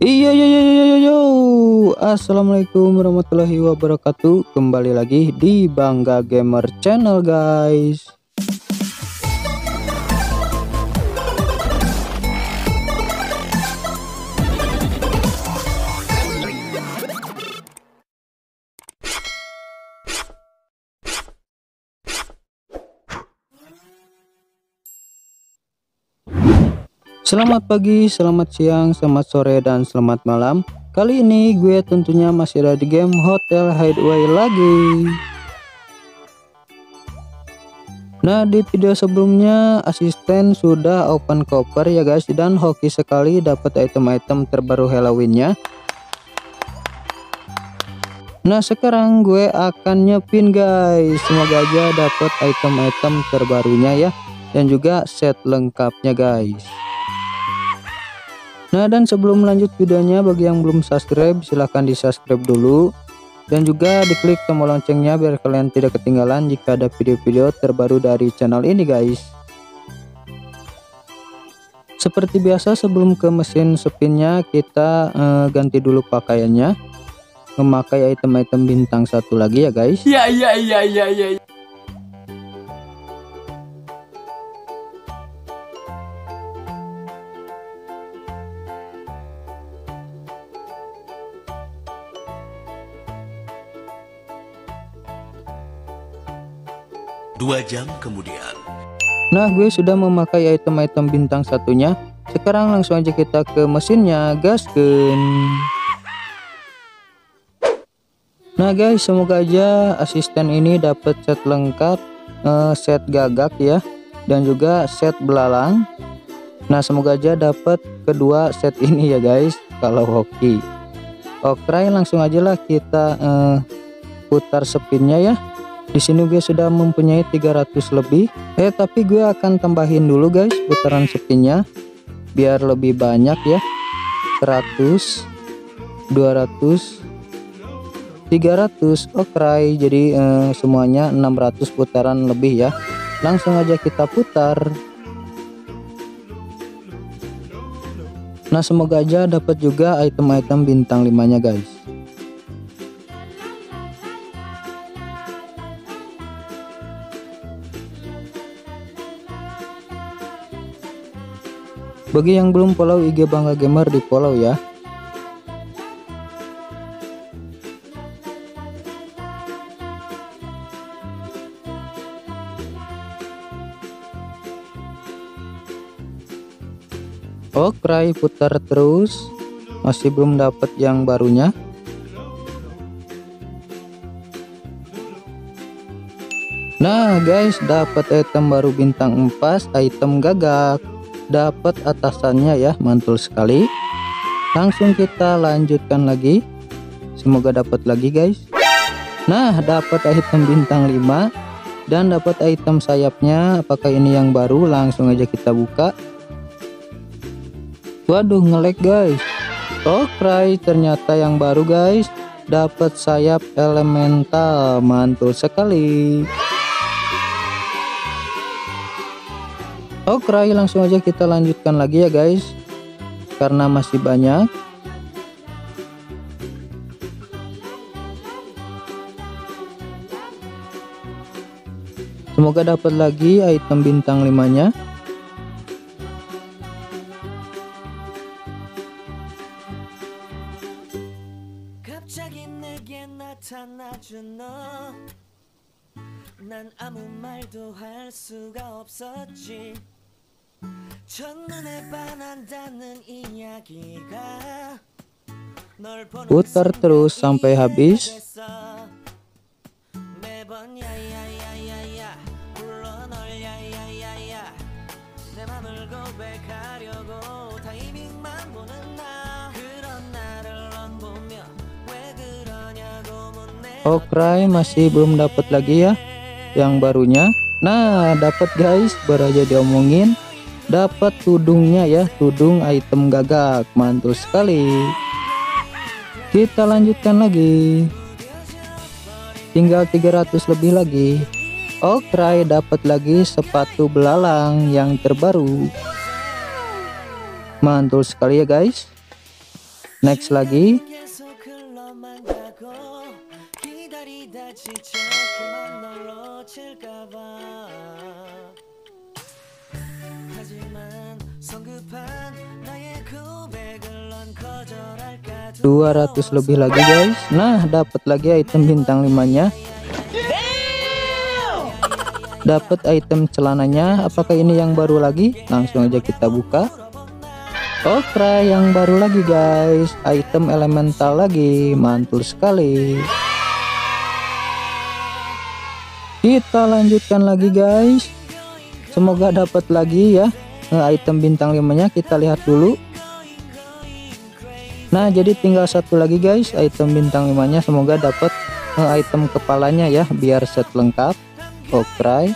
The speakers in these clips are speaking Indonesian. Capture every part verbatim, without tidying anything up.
Iya yo yo yo yo yo. Assalamualaikum warahmatullahi wabarakatuh. Kembali lagi di Bangga Gamer Channel, guys. Selamat pagi, selamat siang, selamat sore, dan selamat malam. Kali ini gue tentunya masih ada di game Hotel Hideaway lagi. Nah, di video sebelumnya asisten sudah open koper ya guys, dan hoki sekali dapat item-item terbaru Halloween-nya. Nah, sekarang gue akan nyepin guys, semoga aja dapat item-item terbarunya ya, dan juga set lengkapnya guys. Nah, dan sebelum lanjut videonya, bagi yang belum subscribe silahkan di subscribe dulu, dan juga diklik tombol loncengnya biar kalian tidak ketinggalan jika ada video-video terbaru dari channel ini guys. Seperti biasa, sebelum ke mesin spinnya kita eh, ganti dulu pakaiannya memakai item-item bintang satu lagi ya guys. Ya ya ya ya ya. Dua jam kemudian. Nah, gue sudah memakai item-item bintang satunya. Sekarang langsung aja kita ke mesinnya, gaskeun. Nah guys, semoga aja asisten ini dapat set lengkap, eh, set gagak ya, dan juga set belalang. Nah, semoga aja dapat kedua set ini ya guys, kalau hoki. Oke, langsung aja lah kita eh, putar spinnya ya. Di sini gue sudah mempunyai tiga ratus lebih. Eh tapi gue akan tambahin dulu guys putaran spinnya biar lebih banyak ya. seratus, dua ratus, tiga ratus. Oke, jadi eh, semuanya enam ratus putaran lebih ya. Langsung aja kita putar. Nah, semoga aja dapat juga item-item bintang lima-nya guys. Bagi yang belum follow I G Bangga Gamer, di follow ya. Oke, putar terus. Masih belum dapat yang barunya. Nah guys, dapat item baru bintang empat, item gagak. Dapat atasannya ya, mantul sekali. Langsung kita lanjutkan lagi, semoga dapat lagi guys. Nah, dapat item bintang lima dan dapat item sayapnya. Apakah ini yang baru? Langsung aja kita buka. Waduh, ngelag guys. Oke, ternyata yang baru guys, dapat sayap elemental, mantul sekali. Oke, langsung aja kita lanjutkan lagi ya guys, karena masih banyak. Semoga dapat lagi item bintang lima-nya. Putar terus sampai habis. Oke, masih belum dapat lagi ya yang barunya. Nah, dapat guys, baru aja diomongin. Dapat tudungnya ya, tudung item gagak, mantul sekali. Kita lanjutkan lagi, tinggal tiga ratus lebih lagi. Oke, dapat lagi sepatu belalang yang terbaru, mantul sekali ya guys. Next lagi. dua ratus lebih lagi guys. Nah, dapat lagi item bintang limanya. Dapat item celananya. Apakah ini yang baru lagi? Langsung aja kita buka. Oke, yang baru lagi guys. Item elemental lagi. Mantul sekali. Kita lanjutkan lagi guys. Semoga dapat lagi ya. Nah, item bintang limanya kita lihat dulu. Nah, jadi tinggal satu lagi guys, item bintang limanya. Semoga dapat uh, item kepalanya ya, biar set lengkap. Oke.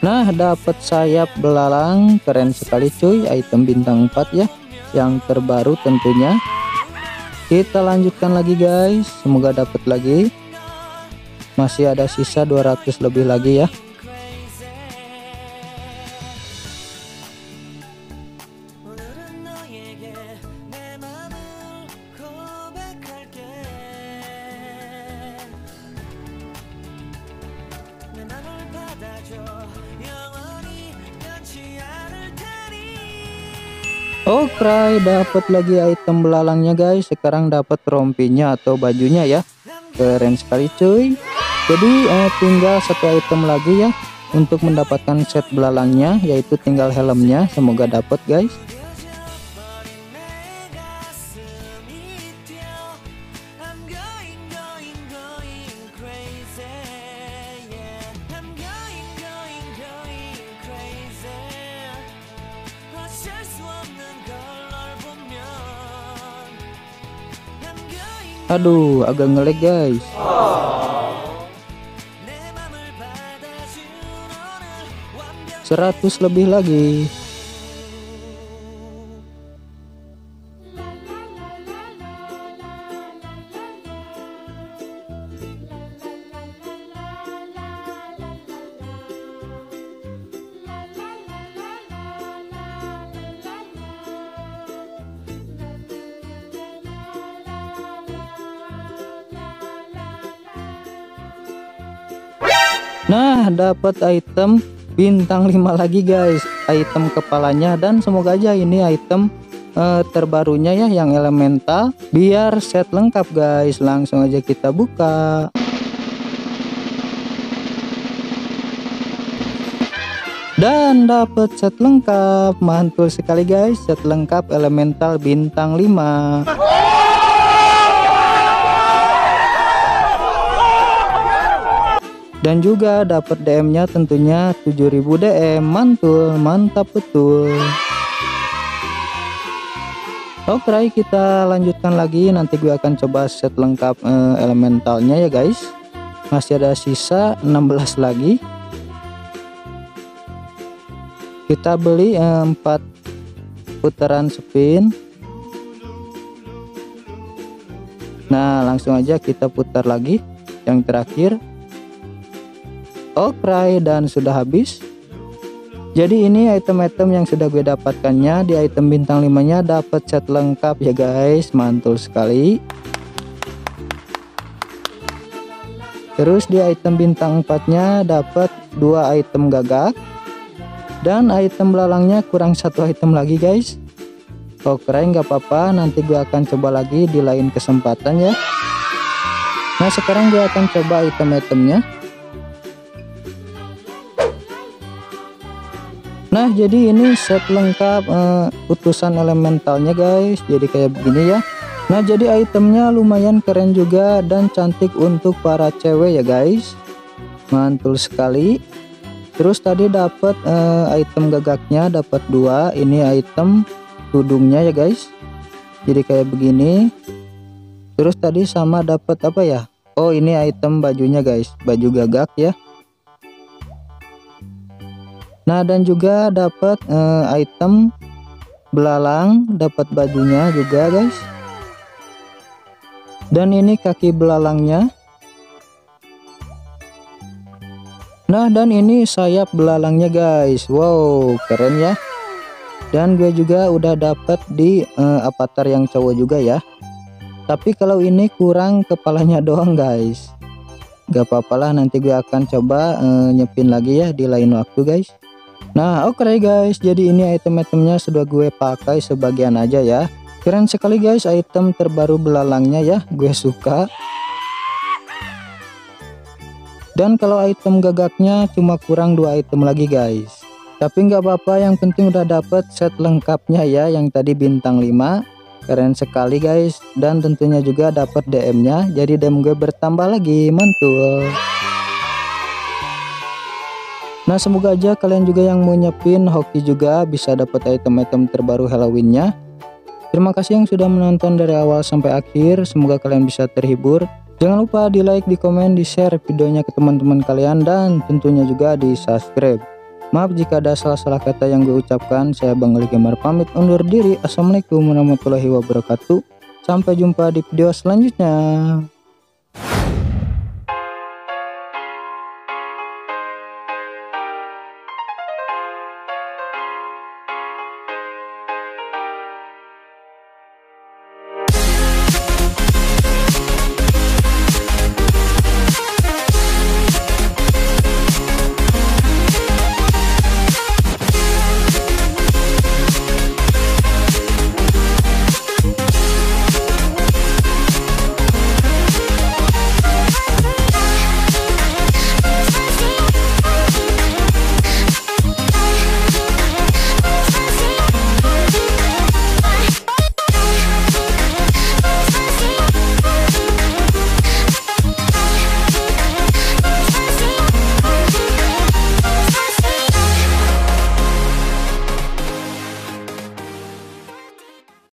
Nah, dapat sayap belalang, keren sekali cuy, item bintang empat ya, yang terbaru tentunya. Kita lanjutkan lagi guys, semoga dapat lagi. Masih ada sisa dua ratus lebih lagi ya. Oke, dapat lagi item belalangnya guys. Sekarang dapat rompinya atau bajunya ya. Keren sekali cuy. Jadi eh, tinggal satu item lagi ya untuk mendapatkan set belalangnya, yaitu tinggal helmnya. Semoga dapat guys. Aduh, agak ngelag guys. seratus lebih lagi. Nah, dapat item bintang lima lagi guys, item kepalanya. Dan semoga aja ini item eh, terbarunya ya, yang elemental, biar set lengkap guys. Langsung aja kita buka. Dan dapat set lengkap. Mantul sekali guys, set lengkap elemental bintang lima. Dan juga dapat D M-nya tentunya tujuh ribu D M. Mantul, mantap betul. Oke, kita lanjutkan lagi. Nanti gue akan coba set lengkap eh, elementalnya ya guys. Masih ada sisa enam belas lagi. Kita beli eh, empat putaran spin. Nah, langsung aja kita putar lagi yang terakhir. Oke, dan sudah habis. Jadi ini item-item yang sudah gue dapatkannya. Di item bintang lima nya dapat set lengkap ya guys. Mantul sekali. Terus di item bintang empat nya dapat dua item gagak. Dan item belalangnya kurang satu item lagi guys. Oke, nggak apa-apa, nanti gue akan coba lagi di lain kesempatan ya. Nah, sekarang gue akan coba item-itemnya. Nah, jadi ini set lengkap uh, utusan elementalnya guys. Jadi kayak begini ya. Nah, jadi itemnya lumayan keren juga dan cantik untuk para cewek ya guys. Mantul sekali. Terus tadi dapat uh, item gagaknya dapat dua. Ini item tudungnya ya guys. Jadi kayak begini. Terus tadi sama dapat apa ya? Oh, ini item bajunya guys. Baju gagak ya. Nah, dan juga dapat eh, item belalang, dapat bajunya juga guys. Dan ini kaki belalangnya. Nah, dan ini sayap belalangnya, guys. Wow, keren ya. Dan gue juga udah dapet di uh, avatar yang cowok juga ya. Tapi kalau ini kurang kepalanya doang, guys. Gak apa-apalah, nanti gue akan coba uh, nyepin lagi ya di lain waktu, guys. Nah, oke okay guys, jadi ini item-itemnya sudah gue pakai sebagian aja ya. Keren sekali guys item terbaru belalangnya ya, gue suka. Dan kalau item gagaknya cuma kurang dua item lagi guys. Tapi nggak apa-apa, yang penting udah dapet set lengkapnya ya, yang tadi bintang lima. Keren sekali guys, dan tentunya juga dapet D M-nya, jadi D M gue bertambah lagi, mantul. Nah, semoga aja kalian juga yang mau nyepin hoki juga bisa dapat item-item terbaru Halloween-nya. Terima kasih yang sudah menonton dari awal sampai akhir. Semoga kalian bisa terhibur. Jangan lupa di like, di komen, di share videonya ke teman-teman kalian, dan tentunya juga di subscribe. Maaf jika ada salah-salah kata yang gue ucapkan. Saya Bangga Gamers pamit undur diri. Assalamualaikum warahmatullahi wabarakatuh. Sampai jumpa di video selanjutnya.